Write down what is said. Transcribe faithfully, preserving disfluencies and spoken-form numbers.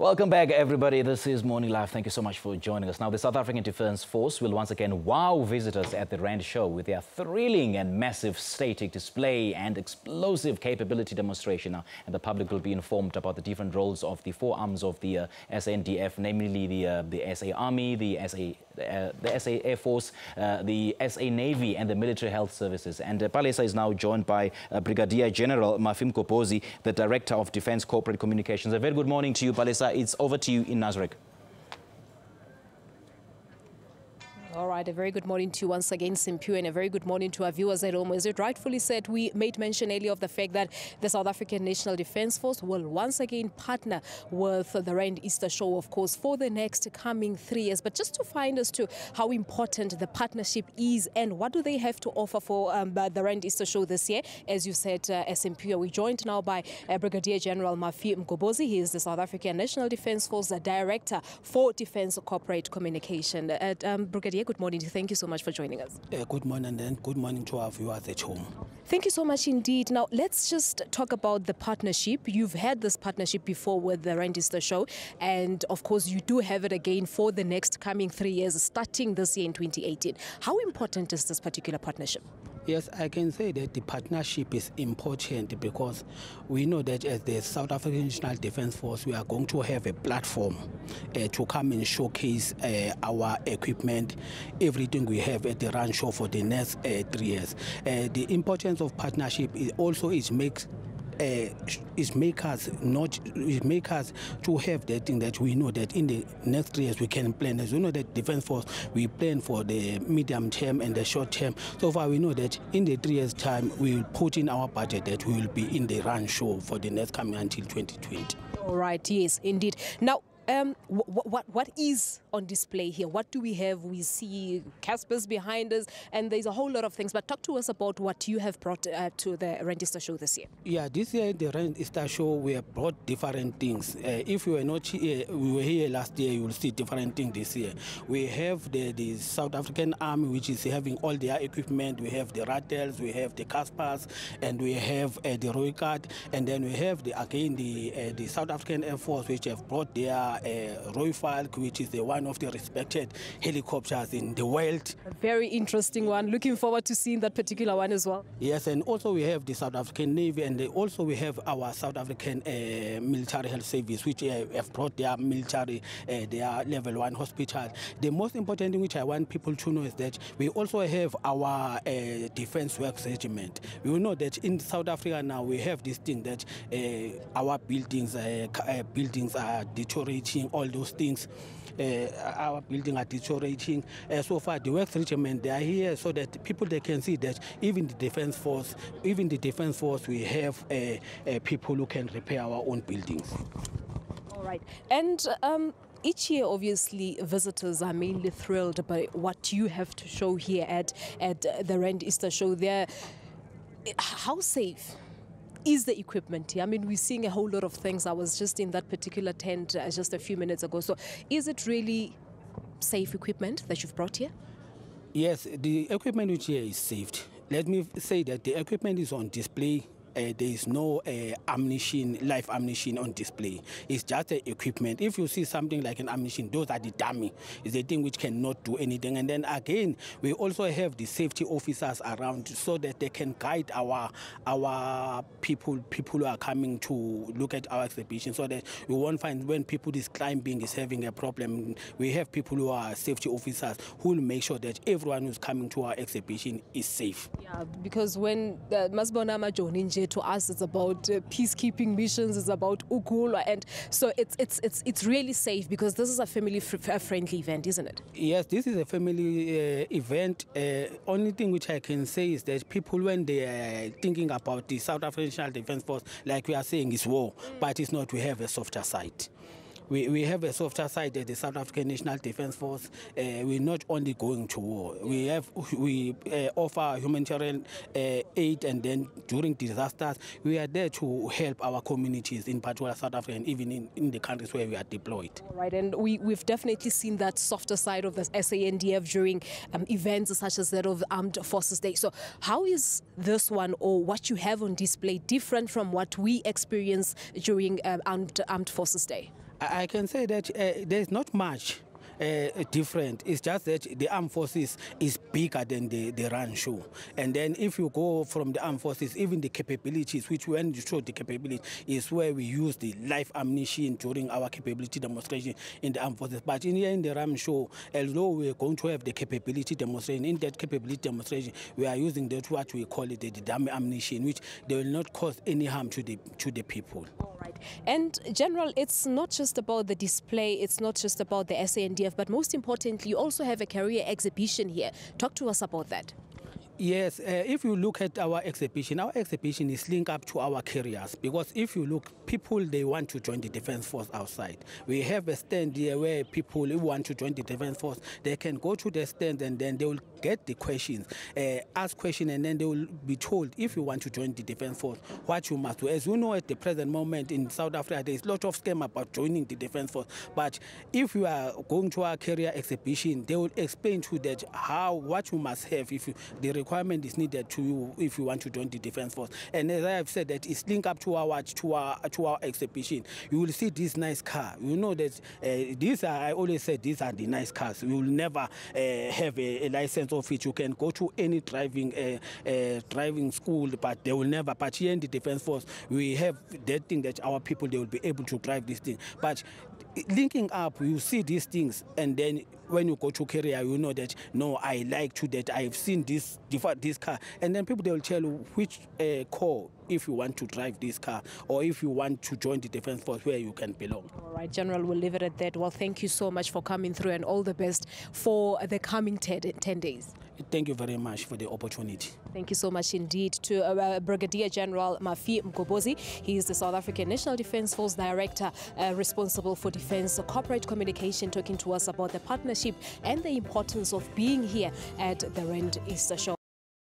Welcome back, everybody. This is Morning Live. Thank you so much for joining us. Now, the South African Defence Force will once again wow visitors at the Rand Show with their thrilling and massive static display and explosive capability demonstration. Now, and the public will be informed about the different roles of the four arms of the uh, S A N D F, namely the uh, the S A Army, the SA uh, the SA Air Force, uh, the S A Navy, and the Military Health Services. And uh, Palesa is now joined by uh, Brigadier General Mafi Mgobozi, the Director of Defence Corporate Communications. A very good morning to you, Palesa. It's over to you in Nasrec. All right, a very good morning to you once again, Simpu, and a very good morning to our viewers at home. As it rightfully said, we made mention earlier of the fact that the South African National Defence Force will once again partner with the Rand Easter Show, of course, for the next coming three years. But just to find as to how important the partnership is and what do they have to offer for um, the Rand Easter Show this year, as you said, uh, Simpu, we're joined now by uh, Brigadier General Mafi Mgobozi. He is the South African National Defence Force Director for Defence Corporate Communication. Uh, um, Brigadier, good morning. Thank you so much for joining us. Uh, good morning, and good morning to our viewers at home. Thank you so much indeed. Now, let's just talk about the partnership. You've had this partnership before with the Rand Easter Show, and of course, you do have it again for the next coming three years, starting this year in twenty eighteen. How important is this particular partnership? Yes, I can say that the partnership is important because we know that as the South African National Defence Force, we are going to have a platform uh, to come and showcase uh, our equipment, everything we have at the Rand Show for the next uh, three years. Uh, the importance of partnership is also it makes Uh, it make us not it make us to have that thing that we know that in the next three years we can plan. As we know that Defence Force, we plan for the medium term and the short term. So far we know that in the three years time we will put in our budget that we will be in the Rand Show for the next coming until twenty twenty. All right, yes indeed. Now Um, what, what, what is on display here? What do we have? We see Caspers behind us, and there's a whole lot of things. But talk to us about what you have brought uh, to the Rand Easter Show this year. Yeah, this year the Rand Easter Show, we have brought different things. Uh, if we were not here, we were here last year, you will see different things this year. We have the, the South African Army, which is having all their equipment. We have the rattles, we have the Caspers, and we have uh, the Rooivalk, and then we have the again the uh, the South African Air Force, which have brought their Uh, Rooivalk, which is the one of the respected helicopters in the world. A very interesting one. Looking forward to seeing that particular one as well. Yes, and also we have the South African Navy, and also we have our South African uh, Military Health Service, which uh, have brought their military, uh, their level one hospital. The most important thing which I want people to know is that we also have our uh, Defence Works Regiment. We know that in South Africa now we have this thing that uh, our buildings, uh, uh, buildings are deteriorating. All those things, uh, our building are deteriorating. Uh, so far, the works regiment, they are here so that people they can see that even the defence force, even the defence force, we have uh, uh, people who can repair our own buildings. All right, and. Um Each year, obviously, visitors are mainly thrilled by what you have to show here at at the Rand Easter Show. There, how safe is the equipment here? I mean, we're seeing a whole lot of things. I was just in that particular tent uh, just a few minutes ago. So is it really safe equipment that you've brought here? Yes, the equipment which here is saved. Let me say that the equipment is on display. Uh, there is no uh, ammunition, live ammunition on display. It's just uh, equipment. If you see something like an ammunition, those are the dummy. It's the thing which cannot do anything. And then again, we also have the safety officers around so that they can guide our our people, people who are coming to look at our exhibition, so that we won't find when people is climbing is having a problem. We have people who are safety officers who will make sure that everyone who's coming to our exhibition is safe. Yeah, because when the Masbonama Joninja, to us, it's about uh, peacekeeping missions, it's about Ukula, and so it's it's it's it's really safe because this is a family-friendly event, isn't it? Yes, this is a family uh, event. Uh, only thing which I can say is that people, when they are thinking about the South African National Defence Force, like we are saying, it's war, but it's not. We have a softer side. We, we have a softer side at the South African National Defence Force. Uh, we're not only going to war. We have we uh, offer humanitarian uh, aid, and then during disasters, we are there to help our communities, in particular South Africa, and even in, in the countries where we are deployed. All right, and we, we've definitely seen that softer side of the S A N D F during um, events such as that of Armed Forces Day. So how is this one, or what you have on display, different from what we experience during um, Armed, Armed Forces Day? I can say that uh, there is not much uh, different. It's just that the armed forces is bigger than the, the Rand show. And then if you go from the armed forces, even the capabilities, which when you show the capability, is where we use the live ammunition during our capability demonstration in the armed forces. But in here in the Rand show, although we're going to have the capability demonstration, in that capability demonstration, we are using that what we call it, the, the dummy ammunition, which they will not cause any harm to the, to the people. And General, it's not just about the display, it's not just about the S A N D F, but most importantly, you also have a career exhibition here. Talk to us about that. Yes, uh, if you look at our exhibition, our exhibition is linked up to our careers, because if you look, people, they want to join the Defence Force outside. We have a stand here where people who want to join the Defence Force, they can go to the stand and then they will get the questions, uh, ask questions, and then they will be told if you want to join the Defence Force, what you must do. As you know, at the present moment in South Africa, there is a lot of scam about joining the Defence Force, but if you are going to our career exhibition, they will explain to you how, what you must have if you, the requirement is needed to you if you want to join the Defence Force. And as I have said, that it's linked up to our to our to our exhibition. You will see this nice car. You know that uh, these are, I always say these are the nice cars. You will never uh, have a, a license of it. You can go to any driving uh, uh, driving school, but they will never. But here in the Defence Force, we have that thing that our people, they will be able to drive this thing. But linking up, you see these things, and then when you go to career, you know that, no, I like to that. I have seen this this car. And then people, they will tell you which uh, core, if you want to drive this car or if you want to join the Defence Force, where you can belong. All right, General, we'll leave it at that. Well, thank you so much for coming through and all the best for the coming ten days. Thank you very much for the opportunity. Thank you so much indeed to uh, Brigadier General Mafi Mgobozi. He is the South African National Defence Force Director uh, responsible for defence corporate communication, talking to us about the partnership and the importance of being here at the Rand Easter Show.